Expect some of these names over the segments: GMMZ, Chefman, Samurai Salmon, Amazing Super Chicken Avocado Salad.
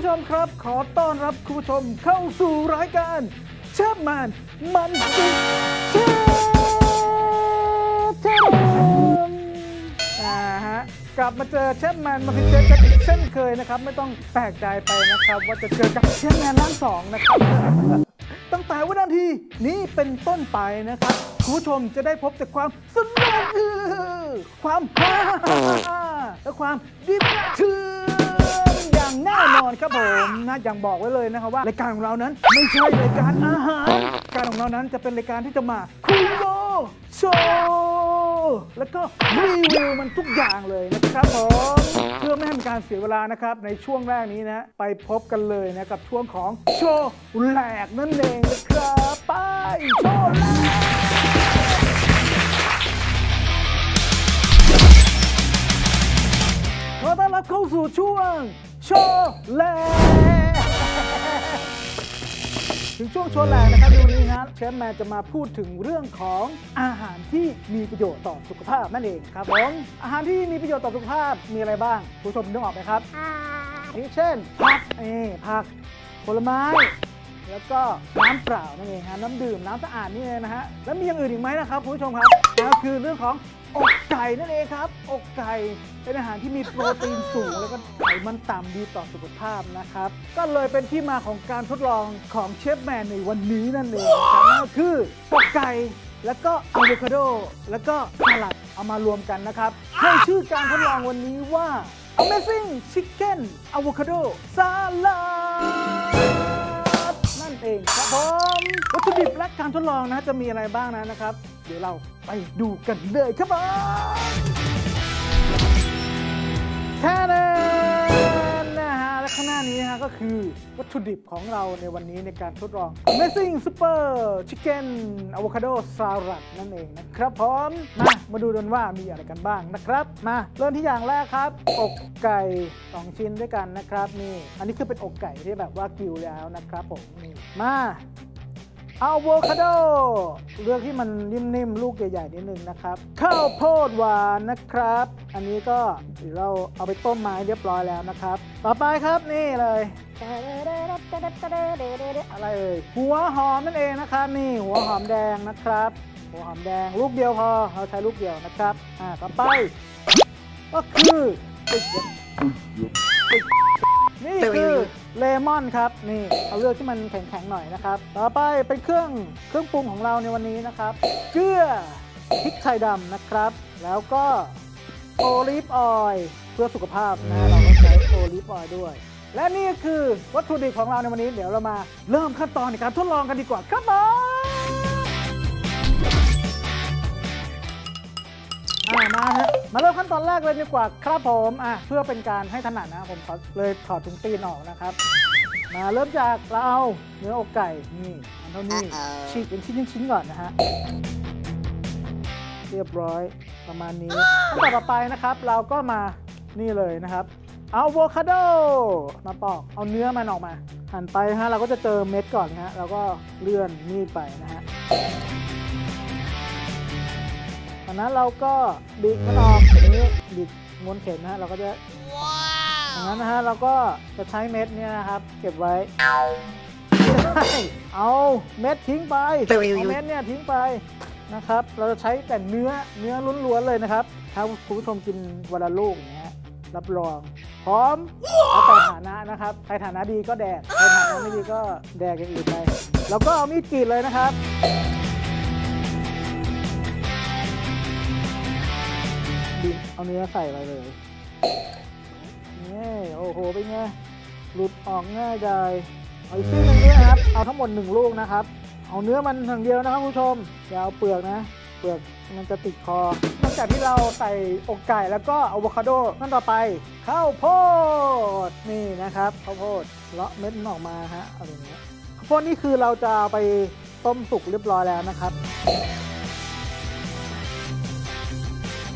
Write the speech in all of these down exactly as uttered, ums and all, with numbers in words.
ผู้ชมครับขอต้อนรับคุณผู้ชมเข้าสู่รายการเชฟแมนมันติดเชฟเชฟอ่าฮะกลับมาเจอเชฟแมนมันติดเชฟกันอีกเช่นเคยนะครับไม่ต้องแปลกใจไปนะครับว่าจะเจอกับเชฟแมนร่างสองนะครับตั้งแต่วินาทีนี้เป็นต้นไปนะครับคุณผู้ชมจะได้พบแต่ความสนุกความฮาและความดิบเถื่อนอย่างแน่นอนครับผมนะอย่างบอกไว้เลยนะครับว่ารายการของเรานั้นไม่ใช่รายการอาหารการของเรานั้นจะเป็นรายการที่จะมาคุยโลกโชว์แล้วก็รีวิวมันทุกอย่างเลยนะครับผมเพื่อไม่ให้เป็นการเสียเวลานะครับในช่วงแรกนี้นะไปพบกันเลยนะกับช่วงของโชว์แหลกนั่นเองนะครับไปโชว์แหลกขอต้อนรับเข้าสู่ช่วงโชว์แหลกถึงช่วงโชว์แหลกนะครับวันนี้นะเชฟแมนจะมาพูดถึงเรื่องของอาหารที่มีประโยชน์ต่อสุขภาพนั่นเองครับผมอาหารที่มีประโยชน์ต่อสุขภาพมีอะไรบ้างผู้ชมนึกออกไหมครับเช่นผักนี่ผักผลไม้แล้วก็น้ำเปล่านั่นเองฮะน้ำดื่มน้ำสะอาดนี่เลยนะฮะแล้วมีอย่างอื่นอีกไหมนะครับผู้ชมครับก็คือเรื่องของอกไก่นั่นเองครับอกไก่เป็นอาหารที่มีโปรตีนสูงแล้วก็ไขมันต่ำดีต่อสุขภาพนะครับก็เลยเป็นที่มาของการทดลองของเชฟแมนในวันนี้นั่นเองก็คืออกไก่แล้วก็อะโวคาโดแล้วก็สลัดเอามารวมกันนะครับให้ชื่อการทดลองวันนี้ว่า Amazing Chicken Avocado Saladนั่นเองครับผมวัตถุดิบและการทดลองนะจะมีอะไรบ้างนะนะครับเดี๋ยวเราไปดูกันเลยครับผมแทนนะฮะและข้างหน้านี้นะฮะก็คือวัตถุดิบของเราในวันนี้ในการทดลอง Amazing Super Chicken Avocado Salad นั่นเองนะครับผมมามาดูกันว่ามีอะไรกันบ้างนะครับมาเริ่มที่อย่างแรกครับอกไก่สองชิ้นด้วยกันนะครับนี่อันนี้คือเป็นอกไก่ที่แบบว่ากิวแล้วนะครับผมนี่มาอะโวคาโดเลือกที่มันนิ่มๆลูกใหญ่ๆนิดนึงนะครับข้าวโพดหวานนะครับอันนี้ก็เดี๋ยวเราเอาไปต้มมาเรียบร้อยแล้วนะครับต่อไปครับนี่เลยอะไรเอ่ยหัวหอมนั่นเองนะครับนี่หัวหอมแดงนะครับหัวหอมแดงลูกเดียวพอเราใช้ลูกเดียวนะครับอ่าต่อไปก็คือนี่คือเลมอนครับนี่เอาเลือกที่มันแข็งๆหน่อยนะครับต่อไปเป็นเครื่องเครื่องปรุงของเราในวันนี้นะครับเกลือพริกไทยดำนะครับแล้วก็โอลิฟออยล์เพื่อสุขภาพนะเราต้องใช้โอลิฟออยล์ด้วยและนี่คือวัตถุดิบของเราในวันนี้เดี๋ยวเรามาเริ่มขั้นตอนในการทดลองกันดีกว่าครับมานะมาเริ่มขั้นตอนแรกเลยดีกว่าครับผมอ่ะเพื่อเป็นการให้ถนัดนะผมเลยถอดถุงตีนออกนะครับมาเริ่มจากเราเอาเนื้ออกไก่นี่เท่านี้ฉีกเป็นชิ้นๆก่อนนะฮะเรียบร้อยประมาณนี้ขั้นตอนต่อไปนะครับเราก็มานี่เลยนะครับเอาอะโวคาโดมาปอกเอาเนื้อมันออกมาหั่นไปฮะเราก็จะเจอเม็ดก่อนนะฮะแล้วก็เลื่อนมีดไปนะฮะตอนนั้นเราก็บิดมันออกอย่างนี้บิดม้วนเข็มนะฮะเราก็จะอย่างนั้นนะฮะเราก็จะใช้เม็ดเนี่ยนะครับเก็บไว้เอาเม็ดทิ้งไปเอาเม็ดเนี่ยทิ้งไปนะครับเราจะใช้แต่เนื้อเนื้อล้วนๆเลยนะครับถ้าคุณผู้ชมกินวันละลูกอย่างเงี้ยรับรองพร้อมแล้วแต่ฐานะนะครับใครฐานะดีก็แดกใครฐานะไม่ดีก็แดกอย่างอื่นไปแล้วก็เอามีดกรีดเลยนะครับเอาเนื้อใส่ไปเลยนี่โอ้โหเป็นไงหลุดออกง่ายใจเอาอีกชิ้นหนึ่งด้วยครับเอาทั้งหมดหนึ่งลูกนะครับเอาเนื้อมันอย่างเดียวนะครับคุณผู้ชมอย่าเอาเปลือกนะเปลือกมันจะติดคอหลังจากที่เราใส่อกไก่แล้วก็อะโวคาโดขั้นต่อไปข้าวโพดนี่นะครับข้าวโพดเลาะเม็ดออกมาฮะเอาอย่างนี้ข้าวโพดนี่คือเราจะไปต้มสุกเรียบร้อยแล้วนะครับ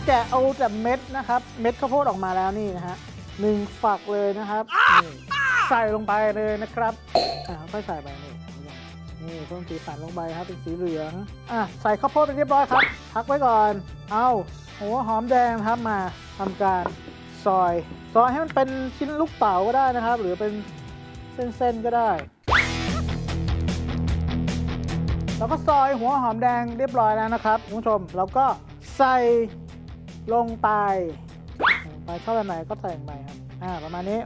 แกะเอาแต่เม็ดนะครับเม็ดข้าวโพดออกมาแล้วนี่นะฮะหนึ่งฝักเลยนะครับใส่ลงไปเลยนะครับอ่าค่อยใส่ไปนี่นี่เพิ่มสีสันลงไปครับเป็นสีเหลืองอ่ะใส่ข้าวโพดไปเรียบร้อยครับพักไว้ก่อนเอาหัวหอมแดงครับมาทำการซอยซอยให้มันเป็นชิ้นลูกเต๋าก็ได้นะครับหรือเป็น เส้นๆก็ได้แล้วก็ซอยหัวหอมแดงเรียบร้อยแล้วนะครับคุณผู้ชมแล้วก็ใส่ลงไปไปชอบแบบไหนก็ใส่ลงไปครับอ่าประมาณนี้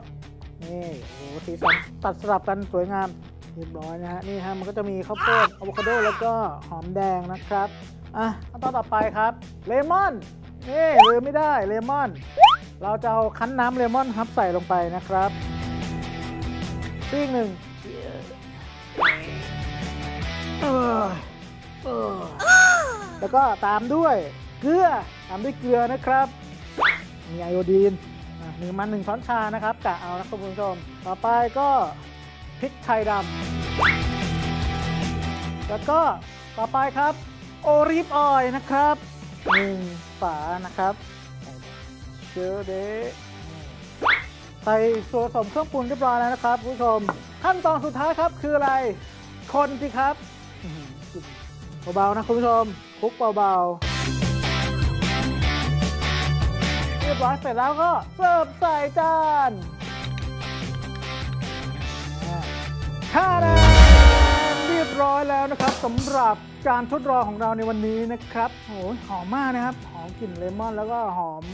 นี่โอ้โหสีสันตัดสลับกันสวยงามเรียบร้อยนะฮะนี่ฮะมันก็จะมีข้าวโพดอะโวคาโดแล้วก็หอมแดงนะครับอ่ะขั้นตอนต่อไปครับเลมอนนี่ลืมไม่ได้เลมอนเราจะเอาคั้นน้ำเลมอนครับใส่ลงไปนะครับซีกหนึ่งแล้วก็ตามด้วยเกลือตามด้วยเกลือนะครับมีไอโอดีนหนึ่งมันหนึ่งช้อนชานะครับกะเอานะครับคุณผู้ชมต่อไปก็พริกไทยดำแล้วก็ต่อไปครับโอลิฟออยล์นะครับหนึ่งฝานะครับเชอร์เดย์ใส่ส่วนผสมเครื่องปรุงเรียบร้อยแล้วนะครับคุณผู้ชมขั้นตอนสุดท้ายครับคืออะไรคนสิครับเบาๆนะคุณผู้ชมคลุกเบาๆเรียบร้อยเสร็จแล้วก็เสิร์ฟใส่จานท่าแดงเรียบร้อยแล้วนะครับสำหรับการทดลองของเราในวันนี้นะครับโอ้หอมมากนะครับหอมกลิ่นเลมอนแล้วก็หอม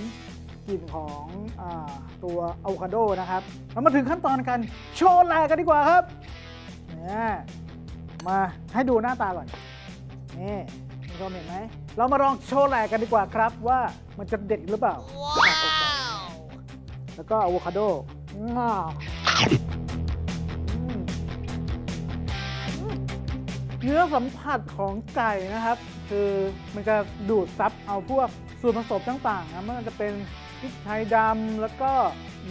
กลิ่นของอตัวอะโวคาโดนะครับแล้วมาถึงขั้นตอนการโชว์ลายกันดีกว่าครับนี่มาให้ดูหน้าตาก่อนนี่คุณผู้ชมเห็นไหมเรามาลองโชว์ลายกันดีกว่าครับว่ามันจะเด็ดหรือเปล่า wow. แล้วก็อะโวคาโดเนื้อสัมผัสของไก่นะครับคือมันจะดูดซับเอาพวกส่วนผสมต่างๆนะมันจะเป็นพริกไทยดำแล้วก็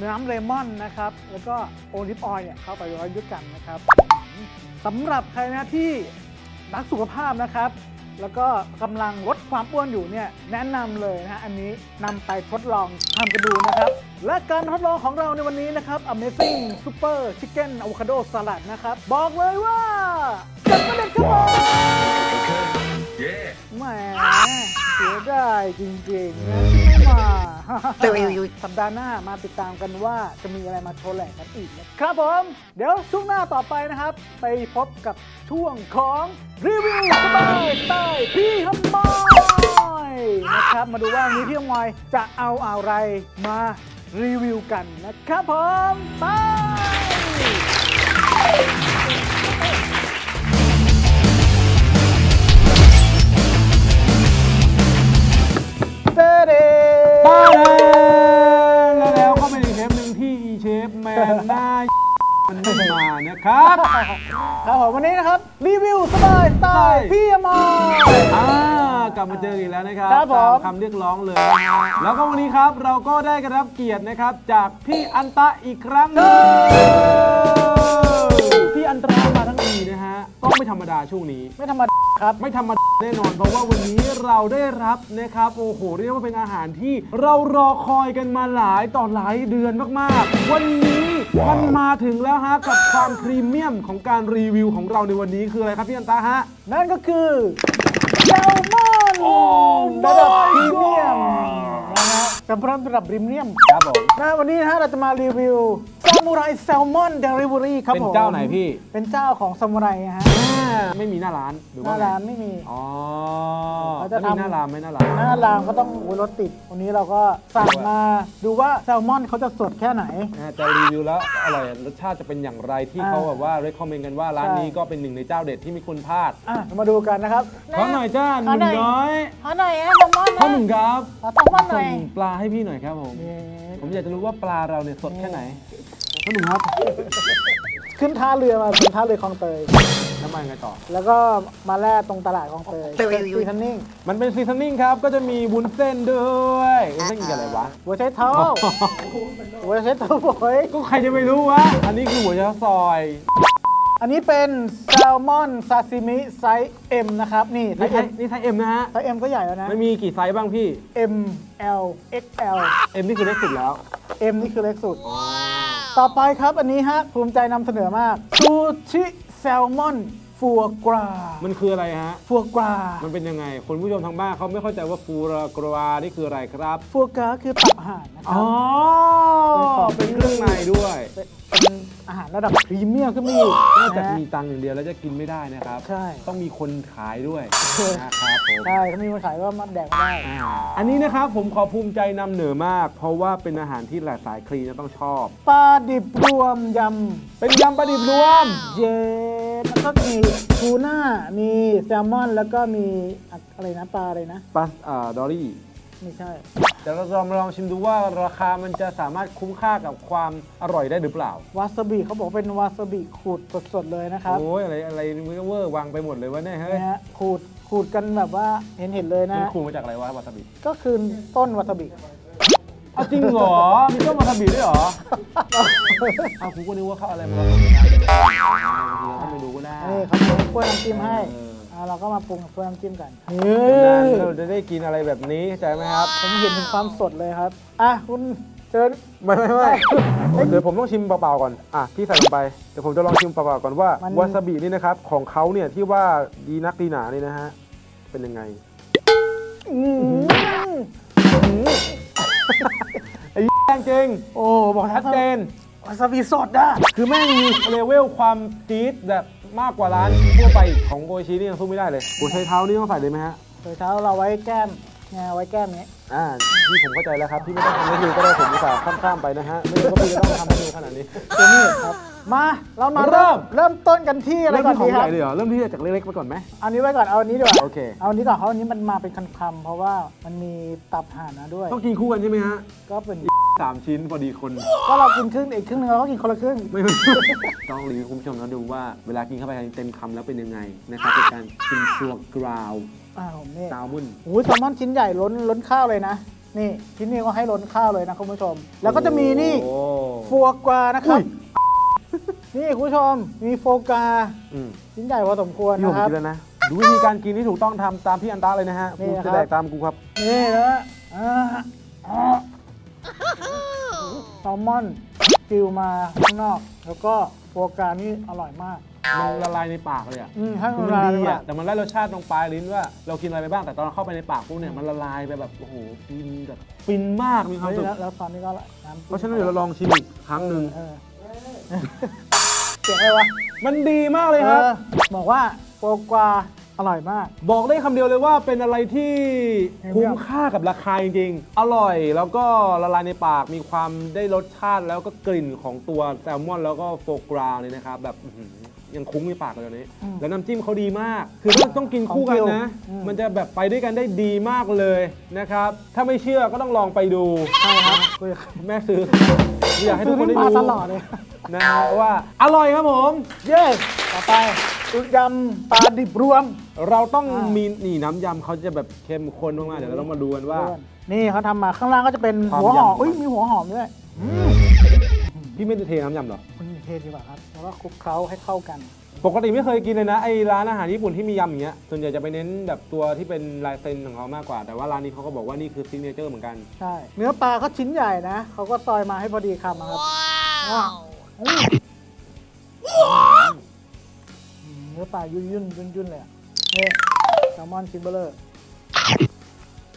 น้ำเลมอนนะครับแล้วก็โอลิฟออยล์เนี่ยเข้าไปร้อยด้วยกันนะครับสำหรับใครนะที่รักสุขภาพนะครับแล้วก็กำลังลดความอ้วนอยู่เนี่ยแนะนำเลยนะฮะอันนี้นำไปทดลองทำกันดูนะครับและการทดลองของเราในวันนี้นะครับ Amazing Super Chicken Avocado Salad นะครับบอกเลยว่าจัดมาเด็ดครับผมแหมเสียดายจริงๆนะมาสัปดาห์หน้ามาติดตามกันว่าจะมีอะไรมาโชว์แหล่กันอีกนะครับผมเดี๋ยวช่วงหน้าต่อไปนะครับไปพบกับช่วงของรีวิวสบายสไตล์พี่ขโมยนะครับมาดูว่านี้พี่ขโมยจะเอาอะไรมารีวิวกันนะครับผมไปเต้เด้แล้วก็เป็นอีกเทปหนึ่งที่เชฟแมนได้มันไม่มานะครับครับผมวันนี้นะครับรีวิวสบายสไตล์พี่ขโมยกลับมาเจออีกแล้วนะครับตามคำเรียกร้องเลยแล้วก็วันนี้ครับเราก็ได้รับเกียรตินะครับจากพี่อันตะอีกครั้งนึงพี่อันตะมาทั้งทีนะฮะก็ไม่ธรรมดาช่วงนี้ไม่ธรรมดาครับไม่ธรรมดาแน่นอนเพราะว่าวันนี้เราได้รับนะครับโอ้โหเรียกว่าเป็นอาหารที่เรารอคอยกันมาหลายต่อหลายเดือนมากๆวันนี้มันมาถึงแล้วฮะกับความพรีเมียมของการรีวิวของเราในวันนี้คืออะไรครับพี่อันตะฮะนั่นก็คือแซลมอนระดับพรีเมียมนะฮะแซลมอนระดับพรีเมียมครับผมนะวันนี้นะฮะเราจะมารีวิวซามูไรแซลมอนเดลิเวอรี่ครับผมเป็นเจ้าไหนพี่เป็นเจ้าของซามูไรฮะไม่มีหน้าร้านหรือว่าหน้าร้านไม่มีอ๋อเขาจะทำหน้าร้านไม่หน้าร้านหน้าร้านก็ต้องรถติดวันนี้เราก็สั่งมาดูว่าแซลมอนเขาจะสดแค่ไหนจะรีวิวแล้วอร่อยรสชาติจะเป็นอย่างไรที่เขาแบบว่าเรคคอมเมนต์กันว่าร้านนี้ก็เป็นหนึ่งในเจ้าเด็ดที่ไม่ควรพลาดมาดูกันนะครับขอหน่อยจ้าหนุ่มน้อยขอหน่อยนะแซลมอนขอหนุ่มครับขอแซลมอนหน่อยปลาให้พี่หน่อยครับผมผมอยากจะรู้ว่าปลาเราเนี่ยสดแค่ไหนขอหนุ่มครับขึ้นท่าเรือมาขึ้นท่าเรือคลองเตยน้ำมันกันต่อแล้วก็มาแล่ตรงตลาดคลองเตยเป็นซีซันนิ่งมันเป็นซีซันนิ่งครับก็จะมีวุ้นเส้นด้วยวุ้นเส้นกับอะไรวะหัวไชเท้าหัวไชเท้าบ่อยก็ใครจะไปรู้วะอันนี้คือหัวไชเท้าซอยอันนี้เป็นแซลมอนซาซิมิไซส์ เอ็ม นะครับนี่ไซส์ เอ็ม นี่ไซส์ เอ็ม นะฮะไซส์ เอ็ม ก็ใหญ่แล้วนะมันมีกี่ไซส์บ้างพี่ เอ็ม แอล เอ็กซ์ แอล เอ็ม นี่คือเล็กสุดแล้ว เอ็ม นี่คือเล็กสุดต่อไปครับอันนี้ฮะภูมิใจนำเสนอมากซูชิแซลมอนฟัวกรามันคืออะไรฮะฟัวกรามันเป็นยังไงคุณผู้ชมทางบ้านเขาไม่เข้าใจว่าฟัวกรานี่คืออะไรครับฟัวกราคือตับห่านนะครับอ๋อเป็นเครื่องในด้วยเป็น อาหารระดับพรีเมียมขึ้นมาอีกนอกจากมีตังค์อย่างเดียวแล้วจะกินไม่ได้นะครับใช่ต้องมีคนขายด้วยนะครับผมใช่ถ้ามีคนขายก็มาแดกได้อันนี้นะครับผมขอภูมิใจนำเหนือมากเพราะว่าเป็นอาหารที่หลายสายคลีนจะต้องชอบปลาดิบรวมยำเป็นยำปลาดิบรวมเย้แล้วก็มีทูน่ามีแซลมอนแล้วก็มีอะไรนะปลาอะไรนะปลาอ่าดอรี่ไม่ใช่เดี๋ยวเราลองลองชิมดูว่าราคามันจะสามารถคุ้มค่ากับความอร่อยได้หรือเปล่าวาซาบิเขาบอกเป็นวาซาบิขูดสดๆเลยนะครับโอ้ยอะไรอะไรมันก็เวอร์วางไปหมดเลยวะเนี่ยเฮ้ยขูดขูดกันแบบว่าเห็นเห็นเลยนะขูดมาจากอะไรวะวาซาบิก็คือต้นวาซาบิเอาจริงเหรอมีต้นวาซาบิด้วยเหรอเอาคุณก็นึกว่าเขาอะไรมาผสมกันเขาไม่รู้นะนี่เขาเป็นกล้วยน้ำจิ้มให้เราก็มาปรุงเพิ่มจิ้มกันเราจะได้กินอะไรแบบนี้เข้าใจไหมครับผมเห็นถึงความสดเลยครับอ่ะคุณเชิญไม่ไม่ไม่เดี๋ยวผมต้องชิมเปล่าๆก่อนอ่ะพี่ใส่ลงไปเดี๋ยวผมจะลองชิมเปล่าๆก่อนว่าวาซาบินี่นะครับของเขาเนี่ยที่ว่าดีนักดีหนานี่นะฮะเป็นยังไงไอ้แย่จริงโอ้บอกชัดเจนวาซาบิสดนะคือแม่งมีเลเวลความจี๊ดแบบมากกว่าร้านทั่วไปของโกชินี่ยังสู้ไม่ได้เลยโกชิเท้านี่ต้องใส่เลยไหมฮะโกชิเท้าเราไว้แก้มไงไว้แก้มนี้อ่าที่ผมเข้าใจแล้วครับที่ไม่ต้องทำให้ดูก็ได้ผมสาวข้ามๆไปนะฮะไม่ต้องพี่ต้องทำให้ดูขนาดนี้ตัวนี้ครับมาเรามาเริ่มเริ่มต้นกันที่อะไรก่อนดีครับเริ่มที่จากเล็กๆไปก่อนไหมอันนี้ไว้ก่อนเอาอันนี้ดีกว่าโอเคเอาอันนี้ก่อนเพราะอันนี้มันมาเป็นคำๆเพราะว่ามันมีตับห่านนะด้วยต้องกินคู่กันใช่ไหมฮะก็เป็นสามชิ้นพอดีคนก็เรากินครึ่งอีกครึ่งนึงเราก็กินคนละครึ่งไม่ต้องรีวิวคุณผู้ชมนะดูว่าเวลากินเข้าไปเต็มคำแล้วเป็นยังไงนะครับเป็นการกินตัวกราวอ้าวนี่แซลมอนโอ้ยแซลมอนชิ้นใหญ่ล้นล้นข้าวเลยนะนี่ชิ้นนี้ก็ให้ล้นข้าวเลยนะคุณผู้ชมแล้วก็จะมีนี่ฟัวกรานะครับนี่คุณผู้ชมมีโฟกาชิ้นใหญ่พอสมควรนะครับดูวิธีการกินที่ถูกต้องทำตามพี่อันตาเลยนะฮะกูจะแดกตามกูครับนี่นะแซลมอนจิวมาข้างนอกแล้วก็โฟกานี่อร่อยมากมันละลายในปากเลยอ่ะมันดีอ่ะแต่มันได้รสชาติตรงปลายลิ้นว่าเรากินอะไรไปบ้างแต่ตอนเข้าไปในปากพวกเนี่ยมันละลายไปแบบโอ้โหฟินแบบฟินมากมีความสุขแล้วตอนนี้ก็เพราะฉะนั้นเดี๋ยวเราลองชิมอีกครั้งหนึ่งเจ๋งเลยวะมันดีมากเลยครับบอกว่าโฟกาอร่อยมากบอกได้คำเดียวเลยว่าเป็นอะไรที่คุ้มค่ากับราคาจริงๆอร่อยแล้วก็ละลายในปากมีความได้รสชาติแล้วก็กลิ่นของตัวแซลมอนแล้วก็โฟกราเลยนะครับแบบยังคุ้มในปากเลยตอนนี้แล้วน้ำจิ้มเขาดีมากคือต้องกินคู่กันนะมันจะแบบไปด้วยกันได้ดีมากเลยนะครับถ้าไม่เชื่อก็ต้องลองไปดูใช่ครับแม่ซื้ออยากให้ทุกคนได้ดูตลอดเลยนะว่าอร่อยครับผมเย้ต่อไปยำปลาดิบรวมเราต้องมีนี่น้ำยำเขาจะแบบเข้มข้นมากๆเดี๋ยวเรามาดูกันว่านี่เขาทำมาข้างล่างก็จะเป็นหัวหอมอุ้ยมีหัวหอมด้วยพี่ไม่ได้เทน้ำยำหรอคุณเทดีกว่าครับแล้วก็คลุกเคล้าให้เข้ากันปกติไม่เคยกินเลยนะไอร้านอาหารญี่ปุ่นที่มียำอย่างเงี้ยส่วนใหญ่จะไปเน้นแบบตัวที่เป็นลายเซ็นของเขามากกว่าแต่ว่าร้านนี้เขาก็บอกว่านี่คือซิกเนเจอร์เหมือนกันใช่เนื้อปลาเขาชิ้นใหญ่นะเขาก็ซอยมาให้พอดีคำครับว้าวเนื้อปลายุ่นยุ่นยุ่นยุ่นเลยนี่แซลมอนชิ้นเบลเลอร์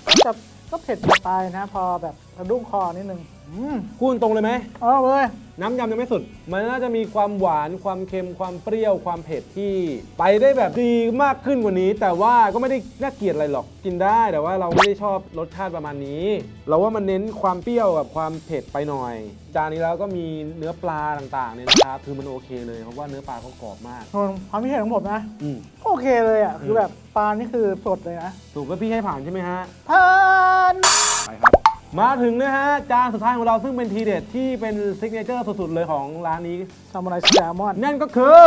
ก็จะก็เผ็ดตายนะพอแบบกระดุ้งคอนิดนึงคูณตรงเลยไหมอ๋อเลยน้ำยำยังไม่สุดมันน่าจะมีความหวานความเค็มความเปรี้ยวความเผ็ดที่ไปได้แบบดีมากขึ้นกว่านี้แต่ว่าก็ไม่ได้น่าเกลียดอะไรหรอกกินได้แต่ว่าเราไม่ได้ชอบรสชาติประมาณนี้เราว่ามันเน้นความเปรี้ยวกับความเผ็ดไปหน่อยจานนี้แล้วก็มีเนื้อปลาต่างๆเนี่ยนะครับคือมันโอเคเลยเพราะว่าเนื้อปลาเขากรอบมากความพิเศษของผมนะโอเคเลยอ่ะคือแบบปลานี่คือสดเลยนะถูกก็พี่ให้ผ่านใช่ไหมฮะผ่านไปครับมาถึงนะฮะจานสุดท้ายของเราซึ่งเป็นทีเด็ดที่เป็นซิกเนเจอร์สุดๆเลยของร้านนี้ซามูไรแซลมอนนั่นก็คือ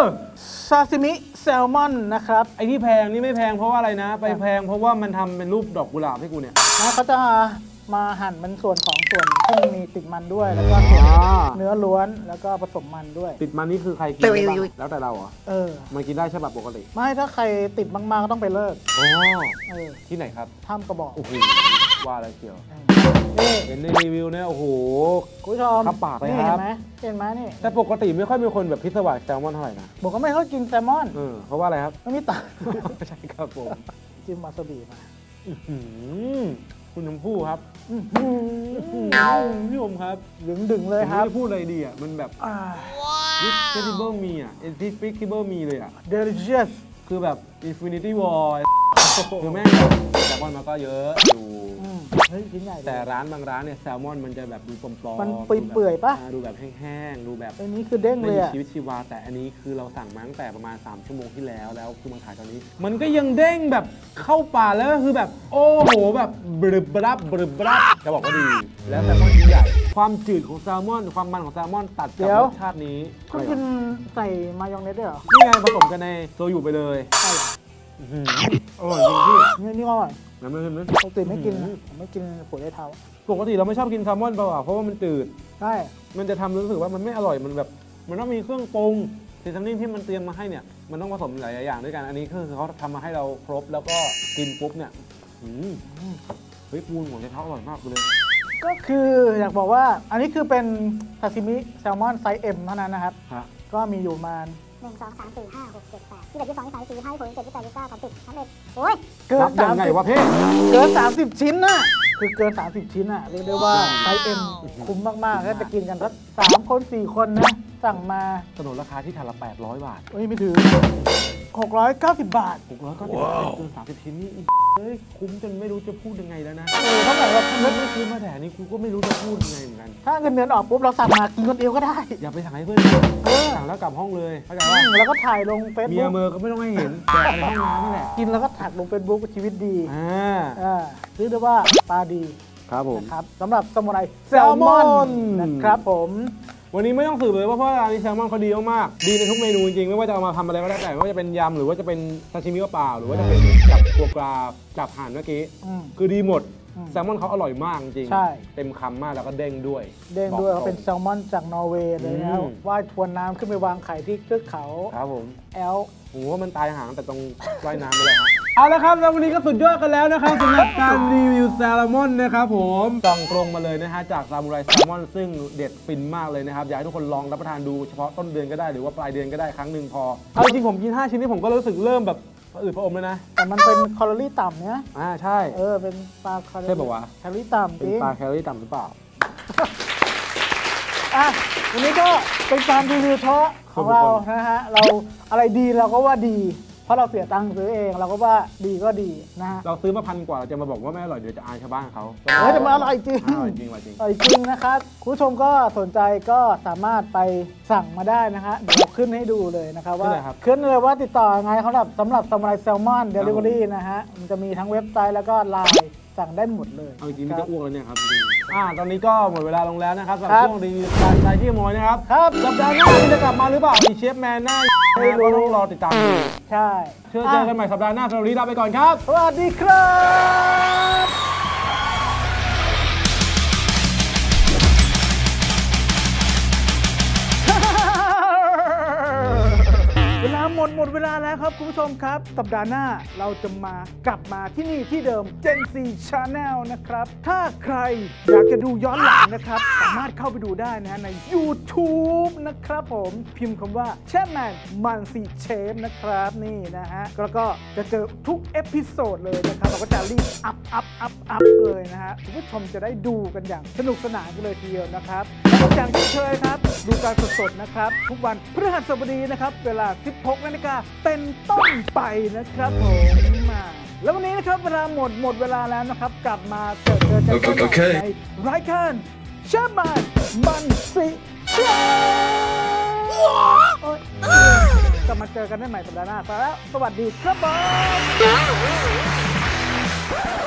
ซาซิมิแซลมอนนะครับไอ้ที่แพงนี่ไม่แพงเพราะว่าอะไรนะไปแพงเพราะว่ามันทำเป็นรูปดอกกุหลาบให้กูเนี่ยนะเขาจะมาหั่นเป็นส่วนของส่วนที่มีติดมันด้วยแล้วก็เนื้อล้วนแล้วก็ผสมมันด้วยติดมันนี่คือใครกินแล้วแต่เราเหรอเออมันกินได้ใช่ป่ะปกติไม่ถ้าใครติดมากๆก็ต้องไปเลิกอ๋อเออที่ไหนครับถ้ำกระบอกโอ้โหว่าอะไรเกี่ยวเห็นในรีวิวเนี่ยโอ้โหคุณผู้ชมขับปากเลยครับเห็นไหมนี่แต่ปกติไม่ค่อยมีคนแบบพิศวาสแซลมอนเท่าไหร่นะบอกก็ไม่ค่อยกินแซลมอนเออเพราะว่าอะไรครับไม่มีตาใช่ครับผมจิ้มวาซาบิมาคุณชมพู่ครับพี่อมครับดึงๆเลยครับไม่พูดอะไรดีอ่ะมันแบบว้า Despicable Me อ่ะ Despicable Me เลยอ่ะ Delicious คือแบบ Infinity War คือแม่งแซลมอนมันก็เยอะดูเฮ้ยชิ้นใหญ่แต่ร้านบางร้านเนี่ยแซลมอนมันจะแบบดูปลอมๆมันเปื่อยๆป่ะดูแบบแห้งๆดูแบบอันนี้คือเด้งเลยอ่ะชีวิตชีวาแต่อันนี้คือเราสั่งมาตั้งแต่ประมาณสามชั่วโมงที่แล้วแล้วคือมาถ่ายตอนนี้มันก็ยังเด้งแบบเข้าปากแล้วคือแบบโอ้โหแบบบรึบบลับบรึบบลับจะบอกว่าดีแล้วแซลมอนชิ้นใหญ่ความจืดของแซลมอนความมันของแซลมอนตัดกับรสชาตินี้คุณกินใส่มายองเนสด้วยเหรอนี่ไงผสมกันในโซยุไปเลยอร่อยจริงพี่นี่อร่อยแล้วไม่กินไหมปกติไม่กินไม่กินผลไม้เท้าปกติเราไม่ชอบกินแซลมอนเปล่าเพราะว่ามันจืดใช่มันจะทำรู้สึกว่ามันไม่อร่อยมันแบบมันต้องมีเครื่องปรุงซีซันนิ่งที่มันเตรียมมาให้เนี่ยมันต้องผสมหลายอย่างด้วยกันอันนี้คือเขาทำมาให้เราครบแล้วก็กินปุ๊บเนี่ยเฮ้ยปูนผลไม้เท้าอร่อยมากเลยก็คืออยากบอกว่าอันนี้คือเป็นซาซิมิแซลมอนไซส์ เอ็ม เท่านั้นนะครับก็มีอยู่มาหนึ่งสองสามสี่ห้าหกเจ็ดแปดยี่สิบสองยี่สิบสามยี่สิบสี่ห้าหกเจ็ดยี่สิบแปดยี่สิบเก้าสามสิบสามสิบโอ้ยเกินสามสิบวะเพ่เกินสามสิบชิ้นน่ะคือเกินสามสิบชิ้นน่ะเรียกได้ว่าไซส์ เอ็ม คุ้มมากๆก็จะกินกันสักสามคนสี่คนนะสั่งมาสนุนราคาที่ถาดละแปดร้อยบาทเอ้ยไม่ถึงหกร้อยเก้าสิบบาทหกร้อยเก้าสิบบาทเกินสามสิบชิ้นนี่เฮ้ยคุ้มจนไม่รู้จะพูดยังไงแล้วนะถ้าแบบว่าเงินไม่ซื้อมาแดดนี่กูก็ไม่รู้จะพูดยังไงเหมือนกันถ้าเงินเดือนออกปุ๊บเราสั่งมากินคนเดียวก็ได้อย่าไปสั่งให้เพื่อนสั่งแล้วกลับห้องเลยเข้าใจว่าแล้วก็ถ่ายลงเฟซบุ๊กเมียเมอร์ก็ไม่ต้องให้เห็นแต่ในห้องน้ำนั่นแหละกินแล้วก็ถักลงเฟซบุ๊กชีวิตดีอ่าอ่าเรียกได้ว่าตาดีครับผมนะครับสำหรับซามูไรแซลมอนนะครับผมวันนี้ไม่ต้องสืบเลยว่าเพราะร้านนี้แซลมอนเขาดีมากๆดีในทุกเมนูจริงๆไม่ว่าจะเอามาทำอะไรก็ได้แต่ไม่ว่าจะเป็นยำหรือว่าจะเป็นซาชิมิเปล่าหรือว่าจะเป็นจับกัวกราจับห่านเมื่อกี้คือดีหมดแซลมอนเขาอร่อยมากจริงเต็มคำมากแล้วก็เด้งด้วยเด้งด้วยเขาเป็นแซลมอนจากนอร์เวย์เลยนะว่ายทวนน้ำขึ้นไปวางไข่ที่เทือกเขาครับผมแอลโอ้โหมันตายห่างแต่ตรงว่ายน้ำเลยครับเอาละครับแล้ววันนี้ก็สุดยอดกันแล้วนะครับสำหรับการรีวิวแซลมอนนะครับผมสั่งตรงมาเลยนะฮะจากซามูไรแซลมอนซึ่งเด็ดฟินมากเลยนะครับอยากให้ทุกคนลองรับประทานดูเฉพาะต้นเดือนก็ได้หรือว่าปลายเดือนก็ได้ครั้งหนึ่งพอเอาจริงผมกินห้าชิ้นนี้ผมก็รู้สึกเริ่มแบบอืดพระอมเลยนะแต่มันเป็นแคลอรี่ต่ำเนี่ยอ่าใช่เออเป็นปลาแคลอรี่ใช่ป่าววะแคลอรี่ต่ำจริงปลาแคลอรี่ต่ำหรือเปล่าอ่ะวันนี้ก็เป็นการรีวิวเฉพาะของเรานะฮะเราอะไรดีเราก็ว่าดีเพราะเราเสียตังค์ซื้อเองเราก็ว่าดีก็ดีนะฮะเราซื้อมาพันกว่าเราจะมาบอกว่าไม่อร่อยเดี๋ยวจะอายชาวบ้านเขาเฮ้ยแต่มันอร่อยจริงอร่อยจริงจริงอร่อยจริงนะครับคุณผู้ชมก็สนใจก็สามารถไปสั่งมาได้นะฮะเดี๋ยวเราขึ้นให้ดูเลยนะครับว่าขึ้นเลยว่าติดต่อไงสำหรับสำหรับซามูไรแซลมอนเดลิเวอรี่นะฮะมันจะมีทั้งเว็บไซต์แล้วก็ไลน์สั่งได้หมดเลยเอาจริงจะอ้วกแล้วเนี่ยครับอ่าตอนนี้ก็หมดเวลาลงแล้วนะครับสำหรับช่วงรีวิวการใช้ที่มอยนะครับครับสัปดาห์หน้าจะกลับมาหรือเปล่าอีเชฟแมนหน้าไม่รู้ต้องรอติดตามดูใช่เชื่อเจอกันใหม่สัปดาห์หน้าสำหรับวันนี้ลาไปก่อนครับสวัสดีครับหมดหมดเวลาแล้วครับคุณผู้ชมครับสัปดาห์หน้าเราจะมากลับมาที่นี่ที่เดิม Gen Z Channel นะครับถ้าใครอยากจะดูย้อนหลังนะครับสามารถเข้าไปดูได้นะฮะใน YouTube นะครับผมพิมพ์คำว่าแชทแมนมันสีเชฟนะครับนี่นะฮะแล้วก็จะเจอทุกเอพิโซดเลยนะครับเราก็จะรีบอัพอัพอัพอัพเลยนะฮะคุณผู้ชมจะได้ดูกันอย่างสนุกสนานกันเลยทีเดียวนะครับอย่างที่เคยครับดูการสดๆนะครับทุกวันพฤหัสบดีนะครับเวลาสิบหกนาฬิกาเป็นต้นไปนะครับผมมาแล้ววันนี้นะครับเวลาหมดหมดเวลาแล้วนะครับกลับมาเจอเจอกันในรายการแชทแมนมันสีเชฟกลับมาเจอกันได้ใหม่สัปดาห์หน้าแล้วสวัสดีครับ